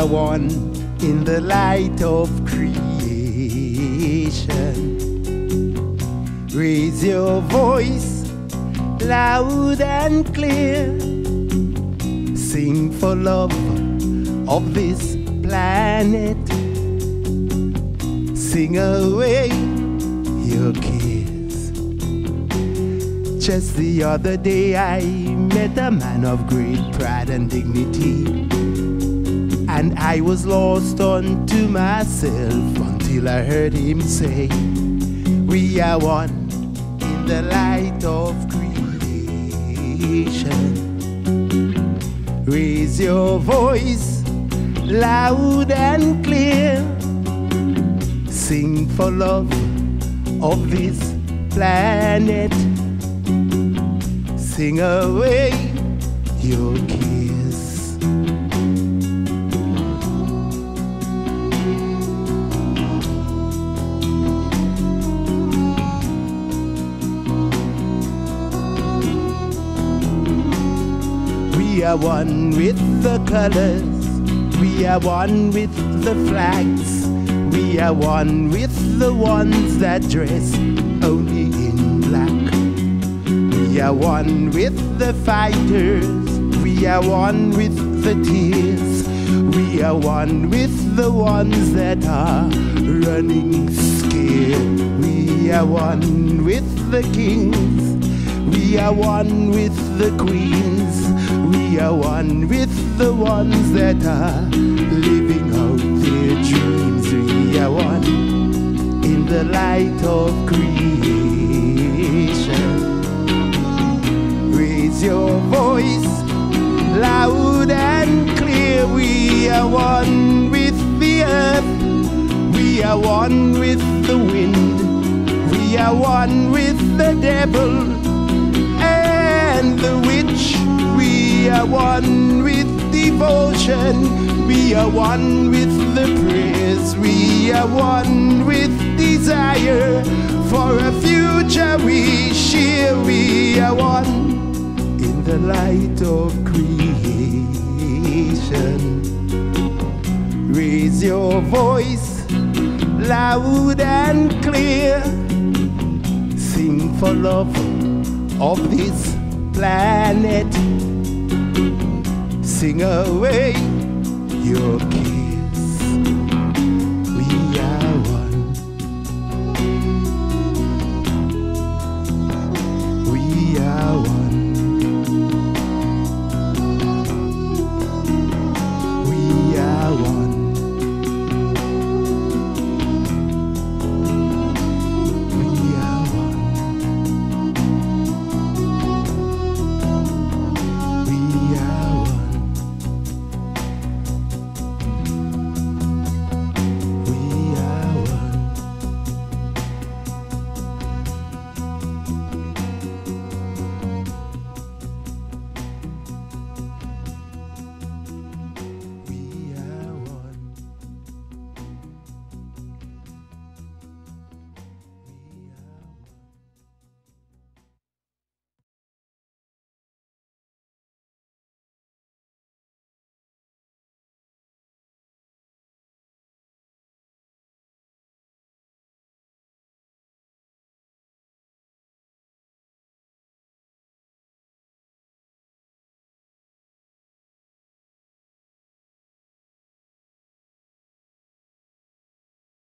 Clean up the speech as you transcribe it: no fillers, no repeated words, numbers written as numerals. are one in the light of creation. Raise your voice loud and clear. Sing for love of this planet. Sing away your cares. Just the other day I met a man of great pride and dignity, and I was lost unto myself until I heard him say, "We are one in the light of creation." Raise your voice loud and clear. Sing for love of this planet. Sing away your kiss. We are one with the colors. We are one with the flags. We are one with the ones that dress only in black. We are one with the fighters. We are one with the tears. We are one with the ones that are running scared. We are one with the kings. We are one with the queens. We are one with the ones that are living out their dreams. We are one in the light of creation. Raise your voice loud and clear. We are one with the earth. We are one with the wind. We are one with the devil and the witch. We are one with devotion. We are one with the prayers. We are one with desire for a future we share. We are one in the light of creation. Raise your voice loud and clear. Sing for love of this planet. Sing away your key.